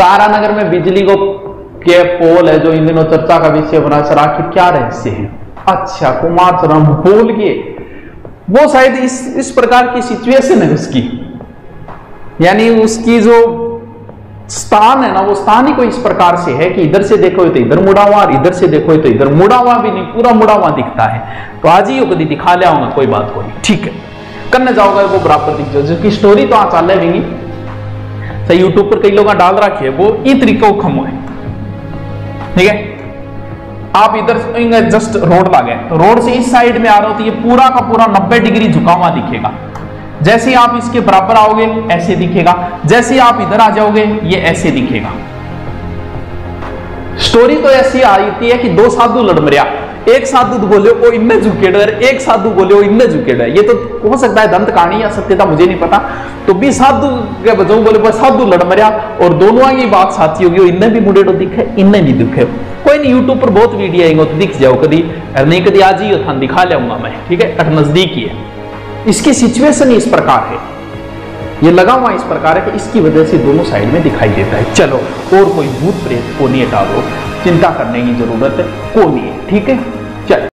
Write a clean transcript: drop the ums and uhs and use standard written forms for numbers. तारानगर में बिजली के पोल है जो इन दिनों चर्चा का विषय बना। सर आखिर क्या रहस्य है? अच्छा, कुमार शर्मा बोल के वो शायद इस प्रकार की सिचुएशन है उसकी, यानी उसकी जो स्थान है ना, वो स्थान ही कोई इस प्रकार से है कि इधर से देखो तो इधर मुड़ा हुआ और इधर से देखो तो इधर मुड़ा हुआ भी नहीं, पूरा मुड़ा हुआ दिखता है। तो आज ही कभी दिखा लिया होगा, कोई बात को नहीं, ठीक है, करने जाओगे वो बराबर दिख जाओ। जिसकी स्टोरी तो आज चल रही है यूट्यूब पर, कई लोग डाल रखी है, वो ई तरीका खमो है। ठीक है, आप इधर जस्ट रोड लागे तो रोड से इस साइड में आ रहे हो तो ये पूरा का पूरा 90 डिग्री झुका हुआ दिखेगा। जैसे आप इसके बराबर आओगे ऐसे दिखेगा, जैसे आप इधर आ जाओगे ये ऐसे दिखेगा। स्टोरी तो ऐसी आ रही है कि दो साधु लड़ मरिया, एक साधु बोले वो इनने झुके डर, एक साधु बोले वो इनने झुके डर। ये तो हो सकता है दंत कहानी या सत्यता, मुझे नहीं पता। तो भी साधु के बजाय बोले साधु लड़ मरिया और दोनों की बात साथी होगी, इनने भी मुड़े तो दिखे इनने भी दुखे। कोई नहीं, यूट्यूब पर बहुत वीडियो आएंगे तो दिख जाओ, कभी नहीं कभी आज ही थान दिखा लियाऊंगा मैं। ठीक है, तक नजदीक ही है। इसकी सिचुएशन इस प्रकार है, ये लगा हुआ इस प्रकार है कि इसकी वजह से दोनों साइड में दिखाई देता है। चलो, और कोई भूत प्रेत को नहीं डालो, चिंता करने की जरूरत को नहीं है। ठीक है, चलो।